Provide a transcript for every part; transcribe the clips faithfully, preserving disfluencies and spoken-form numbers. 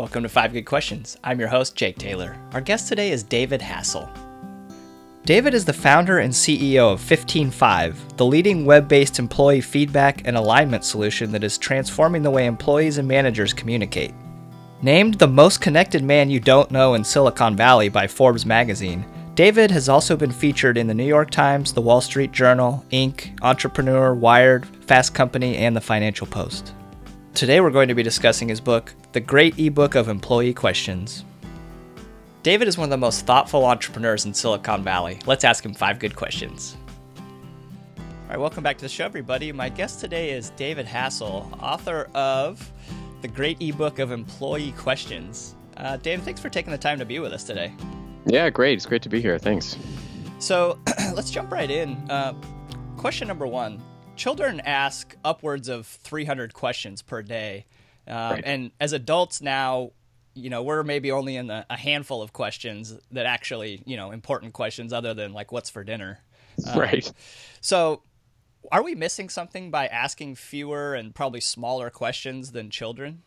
Welcome to Five Good Questions. I'm your host, Jake Taylor. Our guest today is David Hassell. David is the founder and C E O of fifteen Five, the leading web-based employee feedback and alignment solution that is transforming the way employees and managers communicate. Named the most connected man you don't know in Silicon Valley by Forbes Magazine, David has also been featured in The New York Times, The Wall Street Journal, Incorporated, Entrepreneur, Wired, Fast Company, and the Financial Post. Today we're going to be discussing his book, The Great Ebook of Employee Questions. David is one of the most thoughtful entrepreneurs in Silicon Valley. Let's ask him five good questions. All right, welcome back to the show, everybody. My guest today is David Hassell, author of The Great Ebook of Employee Questions. Uh, David, thanks for taking the time to be with us today. Yeah, great. It's great to be here. Thanks. So let's jump right in. Uh, question number one. Children ask upwards of three hundred questions per day. Um, right. And as adults now, you know, we're maybe only in a, a handful of questions that actually, you know, important questions other than like what's for dinner. Um, right. So are we missing something by asking fewer and probably smaller questions than children?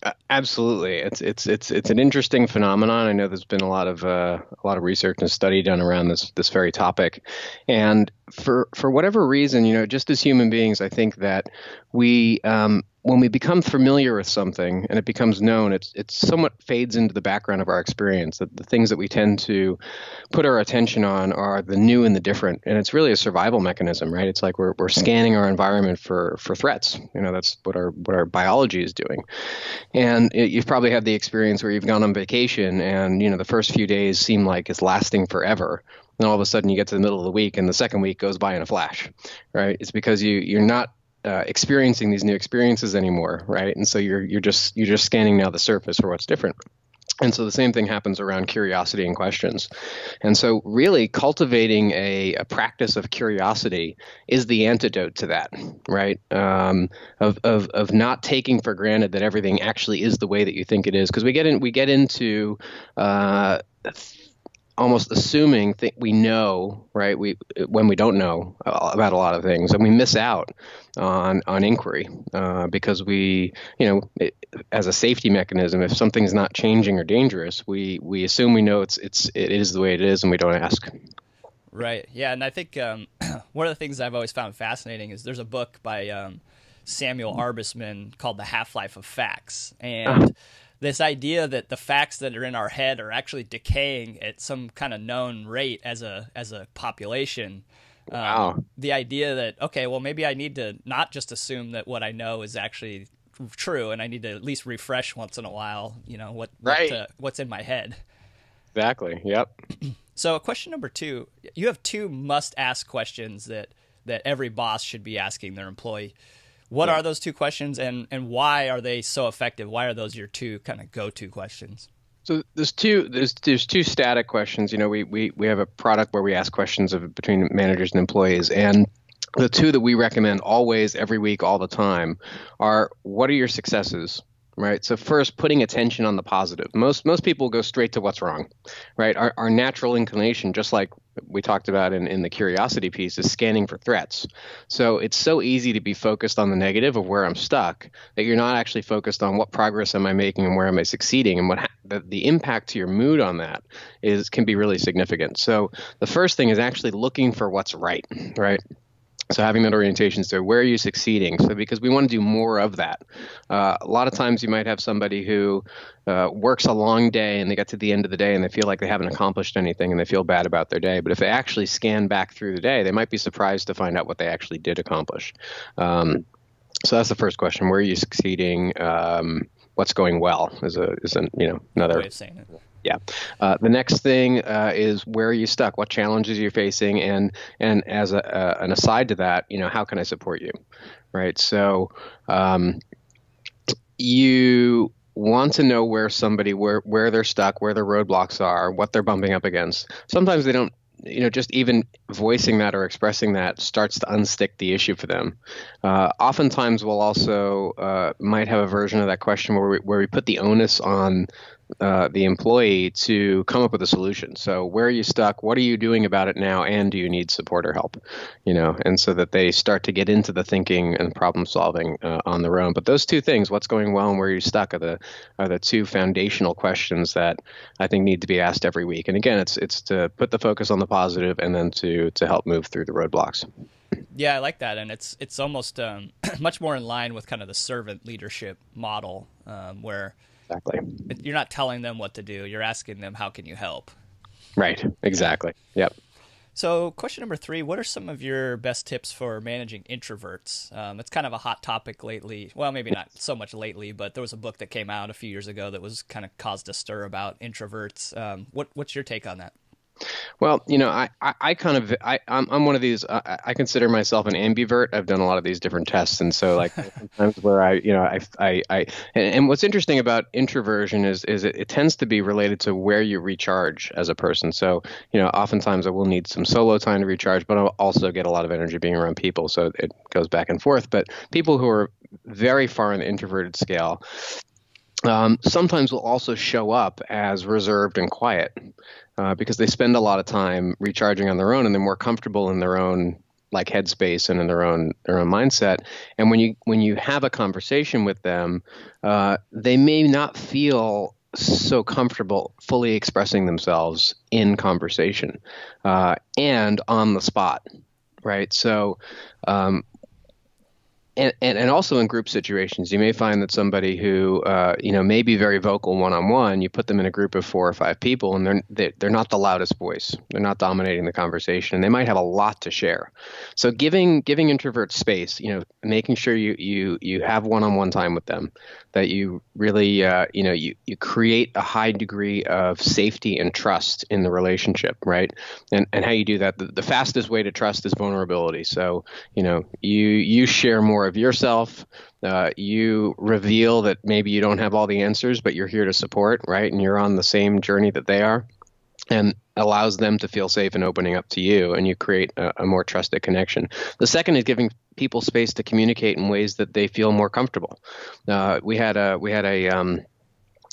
Uh, absolutely. It's, it's, it's, it's an interesting phenomenon. I know there's been a lot of, uh, a lot of research and study done around this, this very topic. And for, for whatever reason, you know, just as human beings, I think that we, um, when we become familiar with something and it becomes known, it's, it somewhat fades into the background of our experience. That the things that we tend to put our attention on are the new and the different. And it's really a survival mechanism, right? It's like we're, we're scanning our environment for, for threats. You know, that's what our, what our biology is doing. And it, you've probably had the experience where you've gone on vacation and, you know, the first few days seem like it's lasting forever. And all of a sudden you get to the middle of the week and the second week goes by in a flash, right? It's because you, you're not Uh, experiencing these new experiences anymore, right? And so you're you're just you're just scanning now the surface for what's different. And so the same thing happens around curiosity and questions. And so really cultivating a, a practice of curiosity is the antidote to that, right? Um, of, of, of not taking for granted that everything actually is the way that you think it is. Because we get in, we get into uh, almost assuming that we know, right? We when we don't know about a lot of things, and we miss out on on inquiry uh, because we, you know, it, as a safety mechanism, if something's not changing or dangerous, we we assume we know it's it's it is the way it is, and we don't ask. Right. Yeah, and I think um, one of the things I've always found fascinating is there's a book by um, Samuel Arbisman called The Half-Life of Facts, and. Uh. This idea that the facts that are in our head are actually decaying at some kind of known rate as a as a population. Wow. Um, the idea that, okay, well, maybe I need to not just assume that what I know is actually true, and I need to at least refresh once in a while, you know, what, right. what uh, what's in my head. Exactly. Yep. So question number two, you have two must-ask questions that, that every boss should be asking their employee. What yeah. are those two questions, and, and why are they so effective? Why are those your two kind of go-to questions? So there's two there's there's two static questions. You know, we we we have a product where we ask questions of between managers and employees, and the two that we recommend always, every week, all the time, are what are your successes? Right. So first, putting attention on the positive. Most most people go straight to what's wrong, right? Our, our natural inclination, just like we talked about in, in the curiosity piece, is scanning for threats. So it's so easy to be focused on the negative of where I'm stuck that you're not actually focused on what progress am I making and where am I succeeding, and what the, the impact to your mood on that is can be really significant. So the first thing is actually looking for what's right, right? So having that orientation, so where are you succeeding? So because we want to do more of that. Uh, a lot of times you might have somebody who uh, works a long day and they get to the end of the day and they feel like they haven't accomplished anything and they feel bad about their day. But if they actually scan back through the day, they might be surprised to find out what they actually did accomplish. Um, so that's the first question. Where are you succeeding? Um, what's going well is, a, is an, you know, another way of saying it. Yeah. Uh, the next thing uh, is where are you stuck? What challenges you're facing, and and as a, uh, an aside to that, you know, how can I support you, right? So um, you want to know where somebody where where they're stuck, where their roadblocks are, what they're bumping up against. Sometimes they don't. You know, just even voicing that or expressing that starts to unstick the issue for them. Uh, oftentimes, we'll also uh, might have a version of that question where we, where we put the onus on uh, the employee to come up with a solution. So where are you stuck? What are you doing about it now? And do you need support or help? You know, and so that they start to get into the thinking and problem solving uh, on their own. But those two things, what's going well and where you're stuck, are the are the two foundational questions that I think need to be asked every week. And again, it's it's to put the focus on the positive and then to to help move through the roadblocks. Yeah, I like that, and it's it's almost um, much more in line with kind of the servant leadership model, um, where exactly you're not telling them what to do; you're asking them, "How can you help?" Right. Exactly. Yep. So, question number three: what are some of your best tips for managing introverts? Um, it's kind of a hot topic lately. Well, maybe not so much lately, but there was a book that came out a few years ago that was kind of caused a stir about introverts. Um, what what's your take on that? Well, you know, I, I, I kind of, I, I'm, I'm one of these, I, I consider myself an ambivert. I've done a lot of these different tests. And so like sometimes where I, you know, I, I, I and, and what's interesting about introversion is, is it, it tends to be related to where you recharge as a person. So, you know, oftentimes I will need some solo time to recharge, but I'll also get a lot of energy being around people. So it goes back and forth, but people who are very far on the introverted scale, um, sometimes will also show up as reserved and quiet. Uh, because they spend a lot of time recharging on their own, and they're more comfortable in their own like headspace and in their own their own mindset. And when you when you have a conversation with them, uh, they may not feel so comfortable fully expressing themselves in conversation uh, and on the spot, right? So. Um, And, and and also in group situations, you may find that somebody who uh, you know may be very vocal one on one, you put them in a group of four or five people, and they're they, they're not the loudest voice. They're not dominating the conversation, and they might have a lot to share. So giving giving introverts space, you know, making sure you you you have one on one time with them, that you really uh, you know you you create a high degree of safety and trust in the relationship, right? And and how you do that, the, the fastest way to trust is vulnerability. So you know you you share more of yourself, uh, you reveal that maybe you don't have all the answers, but you're here to support, right? And you're on the same journey that they are, and allows them to feel safe in opening up to you, and you create a, a more trusted connection. The second is giving people space to communicate in ways that they feel more comfortable. Uh, we had a we had a um,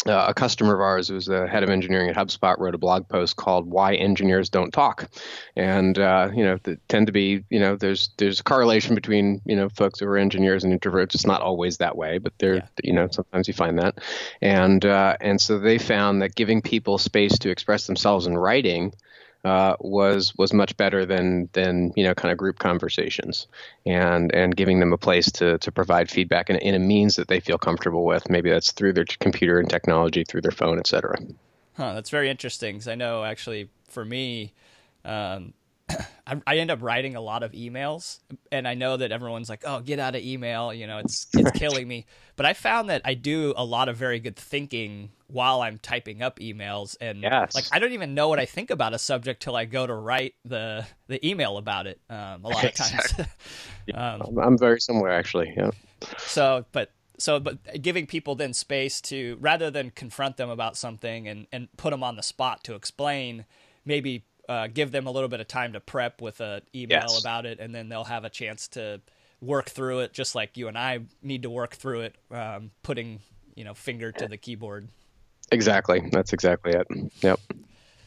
Uh, a customer of ours who was the head of engineering at HubSpot wrote a blog post called "Why Engineers Don't Talk," and uh, you know, they tend to be, you know, there's there's a correlation between, you know, folks who are engineers and introverts. It's not always that way, but there, yeah. you know, sometimes you find that, and uh, and so they found that giving people space to express themselves in writing uh, was was much better than than you know kind of group conversations, and and giving them a place to to provide feedback in, in a means that they feel comfortable with. Maybe that's through their computer and technology, through their phone, et cetera. Huh, that's very interesting. Because I know actually for me, um, I, I end up writing a lot of emails, and I know that everyone's like, "Oh, get out of email," you know, it's it's killing me. But I found that I do a lot of very good thinking while I'm typing up emails, and yes. like I don't even know what I think about a subject till I go to write the the email about it. Um, a lot of times, um, I'm very similar actually. Yeah. So, but. So, but giving people then space to, rather than confront them about something and, and put them on the spot to explain, maybe uh, give them a little bit of time to prep with an email yes. about it, and then they'll have a chance to work through it, just like you and I need to work through it, um, putting, you know, finger to the keyboard. Exactly. That's exactly it. Yep.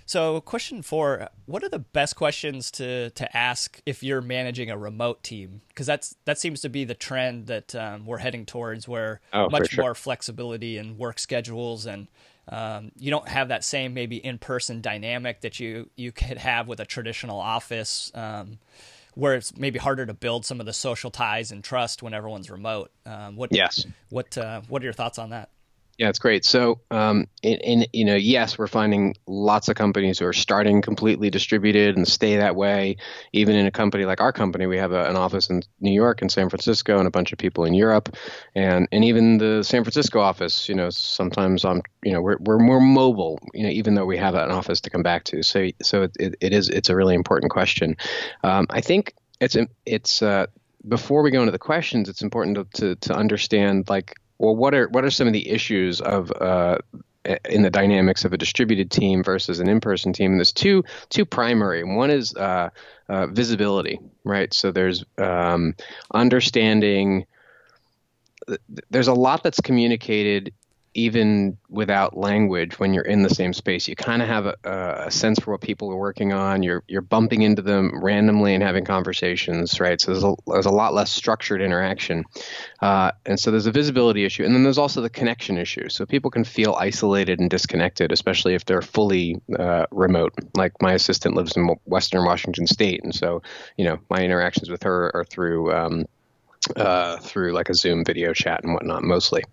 So question four, what are the best questions to, to ask if you're managing a remote team? Because that's that seems to be the trend that um, we're heading towards, where oh, much sure. more flexibility in work schedules, and um, you don't have that same maybe in-person dynamic that you, you could have with a traditional office, um, where it's maybe harder to build some of the social ties and trust when everyone's remote. Um, what, yes. What, uh, what are your thoughts on that? Yeah, it's great. So, um, in, in, you know, yes, we're finding lots of companies who are starting completely distributed and stay that way. Even in a company like our company, we have a, an office in New York and San Francisco and a bunch of people in Europe, and and even the San Francisco office, you know, sometimes I'm, you know, we're we're more mobile, you know, even though we have an office to come back to. So, so it it, it is it's a really important question. Um, I think it's it's uh, before we go into the questions, it's important to to, to understand like. Well, what are what are some of the issues of uh, in the dynamics of a distributed team versus an in-person team? And there's two two primary. One is uh, uh, visibility, right? So there's um, understanding. There's a lot that's communicated even without language, when you're in the same space, you kind of have a, a sense for what people are working on. You're you're bumping into them randomly and having conversations, right? So there's a, there's a lot less structured interaction. Uh, and so there's a visibility issue. And then there's also the connection issue. So people can feel isolated and disconnected, especially if they're fully uh, remote. Like my assistant lives in Western Washington State. And so, you know, my interactions with her are through um, uh, through like a Zoom video chat and whatnot, mostly.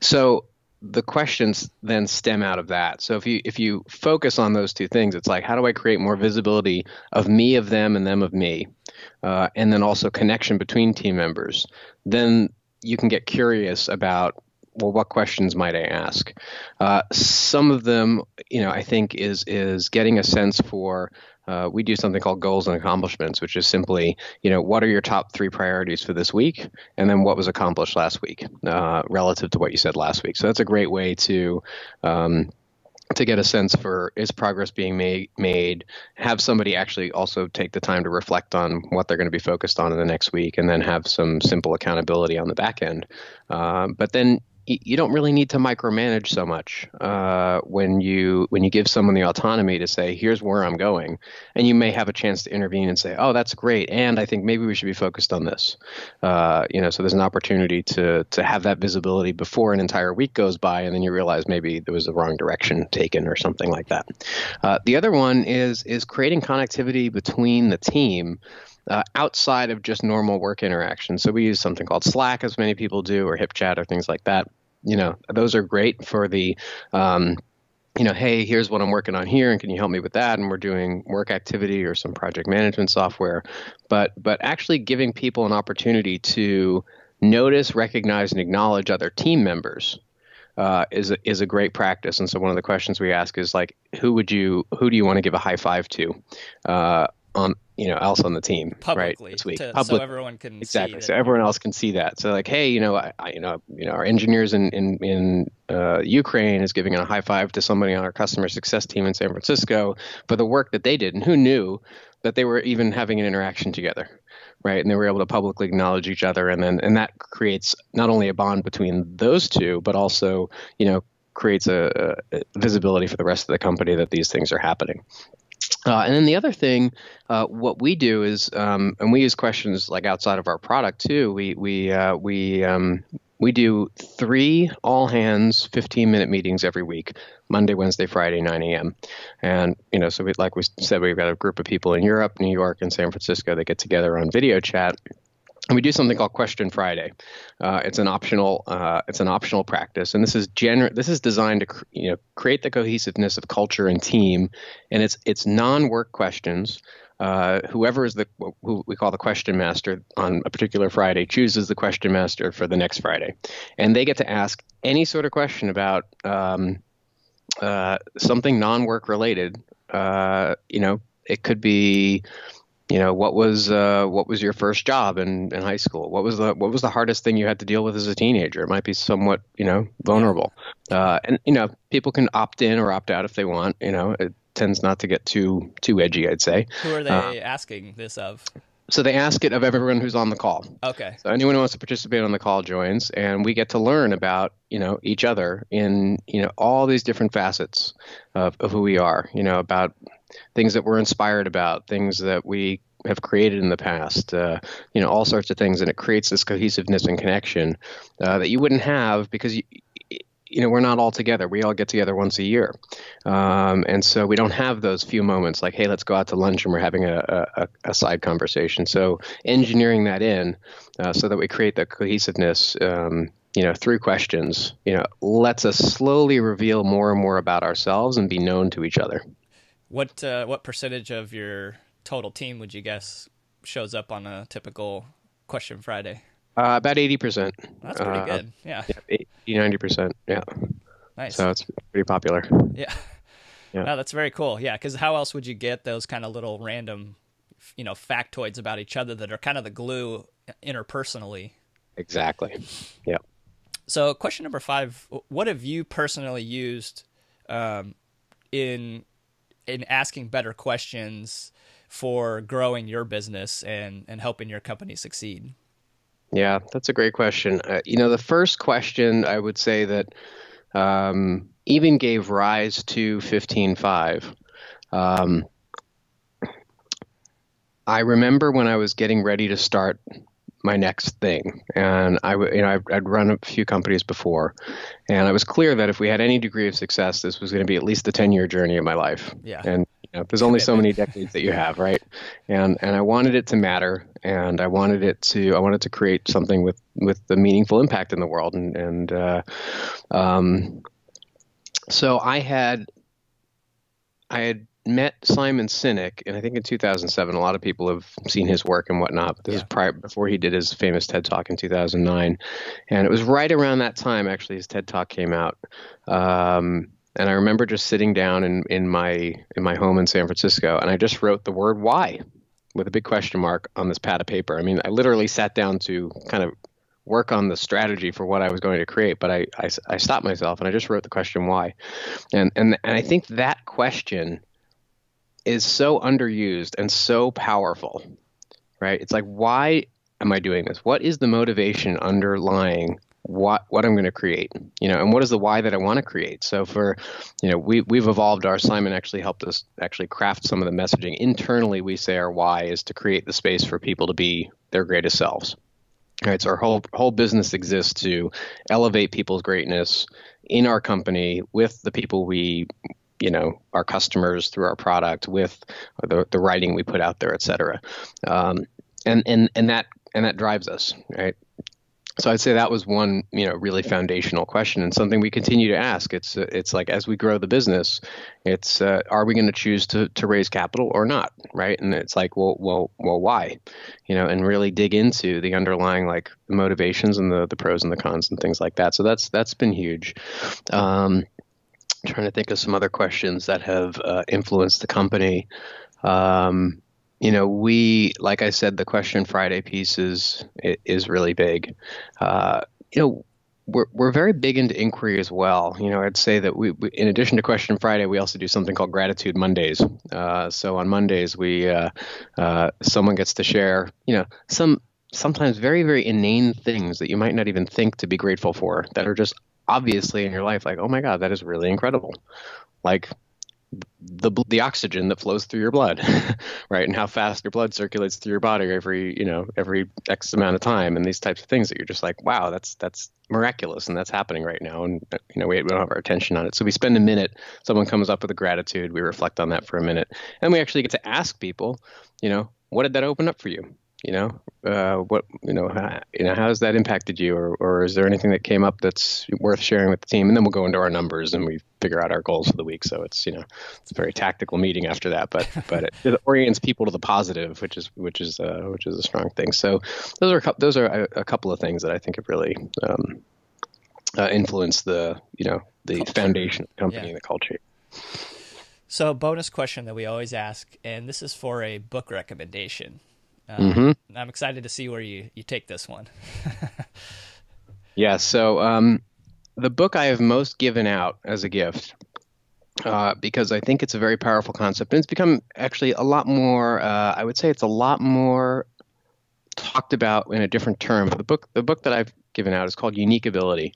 So the questions then stem out of that. So if you if you focus on those two things, it's like, how do I create more visibility of me, of them, and them of me? Uh, and then also connection between team members. Then you can get curious about, well, what questions might I ask? Uh, some of them, you know, I think is is getting a sense for, uh, we do something called goals and accomplishments, which is simply, you know, what are your top three priorities for this week? And then what was accomplished last week uh, relative to what you said last week? So that's a great way to um, to get a sense for, is progress being made, made, have somebody actually also take the time to reflect on what they're going to be focused on in the next week, and then have some simple accountability on the back end. Uh, but then you don't really need to micromanage so much uh, when you when you give someone the autonomy to say, here's where I'm going. And you may have a chance to intervene and say, oh, that's great. And I think maybe we should be focused on this. Uh, you know, so there's an opportunity to to have that visibility before an entire week goes by. And then you realize maybe there was the wrong direction taken or something like that. Uh, the other one is is creating connectivity between the team. Uh, outside of just normal work interaction. So we use something called Slack, as many people do, or HipChat or things like that. You know, those are great for the, um, you know, hey, here's what I'm working on here, and can you help me with that? And we're doing work activity or some project management software. But but actually giving people an opportunity to notice, recognize, and acknowledge other team members Uh, is a, is a great practice. And so one of the questions we ask is like, who would you who do you want to give a high five to? Uh, on you know else on the team publicly, right? Week. To, Public, so everyone can exactly see so everyone else can see that. So like, hey, you know, I, I you know you know our engineers in in in uh, Ukraine is giving a high five to somebody on our customer success team in San Francisco for the work that they did, and who knew that they were even having an interaction together, right? And they were able to publicly acknowledge each other, and then and that creates not only a bond between those two, but also you know creates a, a visibility for the rest of the company that these things are happening. Uh, and then the other thing, uh, what we do is, um, and we use questions like outside of our product too. We we uh, we um, we do three all hands, fifteen minute meetings every week, Monday, Wednesday, Friday, nine a m And you know, so we, like we said, we've got a group of people in Europe, New York, and San Francisco that get together on video chat. And we do something called Question Friday. Uh, it's an optional. Uh, it's an optional practice, and this is gener- This is designed to cr- you know create the cohesiveness of culture and team. And it's it's non-work questions. Uh, whoever is the who we call the question master on a particular Friday chooses the question master for the next Friday, and they get to ask any sort of question about um, uh, something non-work related. Uh, you know, it could be, you know, what was uh, what was your first job in, in high school? What was the what was the hardest thing you had to deal with as a teenager? It might be somewhat, you know, vulnerable. Uh, and, you know, people can opt in or opt out if they want. You know, it tends not to get too too edgy, I'd say. Who are they uh, asking this of? So they ask it of everyone who's on the call. Okay. So anyone who wants to participate on the call joins, and we get to learn about, you know, each other in, you know, all these different facets of, of who we are, you know, about things that we're inspired about, things that we have created in the past, uh, you know, all sorts of things. And it creates this cohesiveness and connection uh, that you wouldn't have because, you, you know, we're not all together. We all get together once a year. Um, and so we don't have those few moments like, hey, let's go out to lunch and we're having a, a, a side conversation. So engineering that in uh, so that we create the cohesiveness, um, you know, through questions, you know, lets us slowly reveal more and more about ourselves and be known to each other. What uh, what percentage of your total team would you guess shows up on a typical Question Friday? Uh, about eighty percent. That's pretty uh, good. Yeah. Yeah, eighty, ninety percent. Yeah. Nice. So it's pretty popular. Yeah. Yeah. Wow, that's very cool. Yeah, because how else would you get those kind of little random, you know, factoids about each other that are kind of the glue interpersonally? Exactly. Yeah. So question number five, what have you personally used um, in – in asking better questions for growing your business and, and helping your company succeed? Yeah, that's a great question. Uh, you know, the first question I would say that um, even gave rise to fifteen Five. Um, I remember when I was getting ready to start my next thing, and I, you know, I'd run a few companies before, and I was clear that if we had any degree of success, this was going to be at least the ten-year journey of my life. Yeah. And you know, there's only so many decades that you have, right? And and I wanted it to matter, and I wanted it to I wanted to create something with with a meaningful impact in the world, and and uh, um, so I had I had. met Simon Sinek, and I think in two thousand seven, a lot of people have seen his work and whatnot. But this yeah. is prior, before he did his famous TED Talk in two thousand nine. And it was right around that time, actually, his TED Talk came out. Um, and I remember just sitting down in, in my in my home in San Francisco, and I just wrote the word why with a big question mark on this pad of paper. I mean, I literally sat down to kind of work on the strategy for what I was going to create, but I, I, I stopped myself, and I just wrote the question why. And, and, and I think that question is so underused and so powerful, right? It's like, why am I doing this? What is the motivation underlying what what I'm going to create? You know, and what is the why that I want to create? So for, you know, we we've evolved. Our Simon actually helped us actually craft some of the messaging internally. We say our why is to create the space for people to be their greatest selves. All right, so our whole whole business exists to elevate people's greatness in our company with the people we. You know, our customers through our product, with the, the writing we put out there, et cetera. Um, and, and, and that, and that drives us, right? So I'd say that was one, you know, really foundational question, and something we continue to ask. It's, it's like, as we grow the business, it's, uh, are we going to choose to, to raise capital or not? Right. And it's like, well, well, well, why, you know, and really dig into the underlying, like, motivations and the, the pros and the cons and things like that. So that's, that's been huge. Um, Trying to think of some other questions that have uh, influenced the company. Um, you know, we, like I said, the Question Friday piece is is really big. Uh, you know, we're we're very big into inquiry as well. You know, I'd say that we, we in addition to Question Friday, we also do something called Gratitude Mondays. Uh, so on Mondays, we uh, uh, someone gets to share, you know, some sometimes very very inane things that you might not even think to be grateful for, that are just obviously in your life, like, oh my God, that is really incredible. Like the, the oxygen that flows through your blood, right? And how fast your blood circulates through your body every, you know, every X amount of time, and these types of things that you're just like, wow, that's, that's miraculous. And that's happening right now. And, you know, we, we don't have our attention on it. So we spend a minute, someone comes up with a gratitude. We reflect on that for a minute, and we actually get to ask people, you know, what did that open up for you? You know, uh, what, you know, how, you know, how has that impacted you? Or, or is there anything that came up that's worth sharing with the team? And then we'll go into our numbers and we figure out our goals for the week. So it's, you know, it's a very tactical meeting after that, but, but it, it orients people to the positive, which is, which is, uh, which is a strong thing. So those are, those are a, a couple of things that I think have really, um, uh, influenced the, you know, the culture. Foundation of the company yeah. and the culture. So bonus question that we always ask, and this is for a book recommendation. Um, mm-hmm. I'm excited to see where you, you take this one. yeah. So um, the book I have most given out as a gift, uh, because I think it's a very powerful concept, and it's become actually a lot more, uh, I would say it's a lot more talked about in a different term. The book, the book that I've given out is called Unique Ability,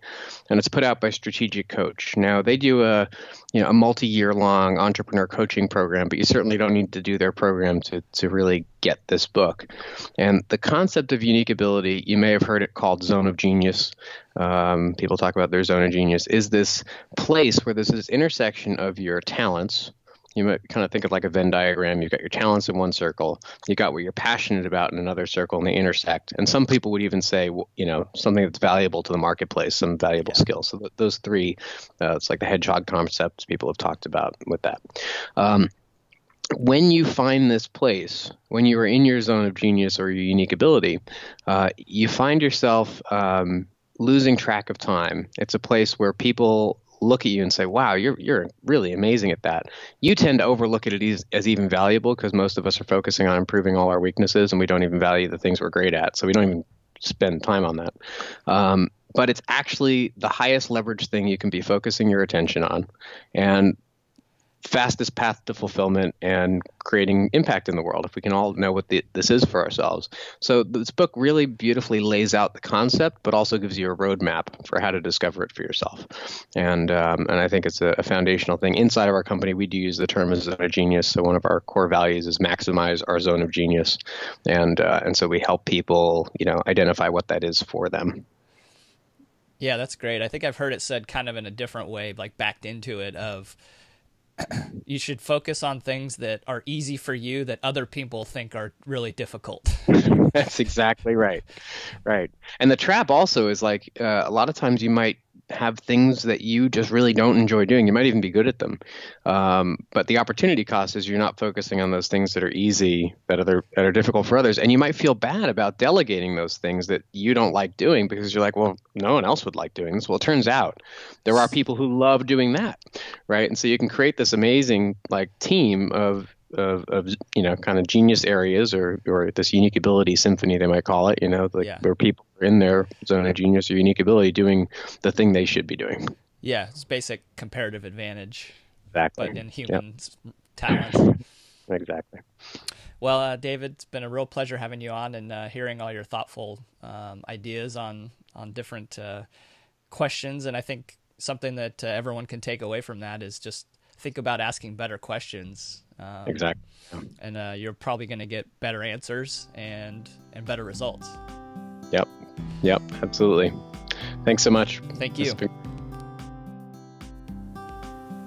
and it's put out by Strategic Coach. Now they do a, you know, a multi-year long entrepreneur coaching program, but you certainly don't need to do their program to, to really get this book. And the concept of unique ability, you may have heard it called zone of genius. Um, people talk about their zone of genius is this place where there's this intersection of your talents. You might kind of think of like a Venn diagram. You've got your talents in one circle. You got what you're passionate about in another circle, and they intersect. And some people would even say, well, you know, something that's valuable to the marketplace, some valuable yeah. skills. So th those three, uh, it's like the hedgehog concepts people have talked about with that. Um, when you find this place, when you are in your zone of genius or your unique ability, uh, you find yourself um, losing track of time. It's a place where people look at you and say, wow, you're, you're really amazing at that. You tend to overlook it as, as even valuable, because most of us are focusing on improving all our weaknesses, and we don't even value the things we're great at. So we don't even spend time on that. Um, but it's actually the highest leverage thing you can be focusing your attention on. And fastest path to fulfillment and creating impact in the world, if we can all know what the, this is for ourselves. So this book really beautifully lays out the concept, but also gives you a roadmap for how to discover it for yourself. And um, and I think it's a, a foundational thing. Inside of our company, we do use the term as zone of genius. So one of our core values is maximize our zone of genius. And uh, and so we help people, you know, identify what that is for them. Yeah, that's great. I think I've heard it said kind of in a different way, like backed into it of, you should focus on things that are easy for you that other people think are really difficult. That's exactly right. Right. And the trap also is like uh, a lot of times you might have things that you just really don't enjoy doing. You might even be good at them. Um, but the opportunity cost is you're not focusing on those things that are easy, that are, that are difficult for others. And you might feel bad about delegating those things that you don't like doing because you're like, well, no one else would like doing this. Well, it turns out there are people who love doing that, right? And so you can create this amazing like team of Of, of you know, kind of genius areas, or or this unique ability symphony, they might call it, you know, like yeah. where people are in their zone of genius or unique ability doing the thing they should be doing. Yeah, it's basic comparative advantage. Exactly. But in human yeah. talent. Exactly. Well, uh, David, it's been a real pleasure having you on and uh, hearing all your thoughtful um, ideas on, on different uh, questions. And I think something that uh, everyone can take away from that is just think about asking better questions. Um, exactly. And uh, you're probably going to get better answers and, and better results. Yep. Yep. Absolutely. Thanks so much. Thank you.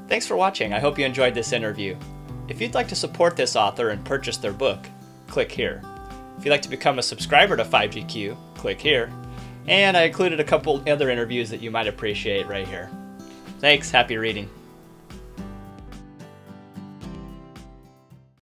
Thanks for watching. I hope you enjoyed this interview. If you'd like to support this author and purchase their book, click here. If you'd like to become a subscriber to five G Q, click here. And I included a couple other interviews that you might appreciate right here. Thanks. Happy reading.